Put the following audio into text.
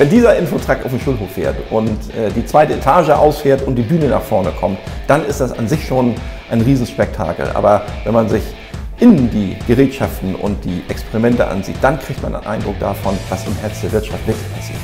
Wenn dieser InfoTruck auf den Schulhof fährt und die zweite Etage ausfährt und die Bühne nach vorne kommt, dann ist das an sich schon ein Riesenspektakel. Aber wenn man sich innen die Gerätschaften und die Experimente ansieht, dann kriegt man einen Eindruck davon, was im Herz der Wirtschaft wirklich passiert.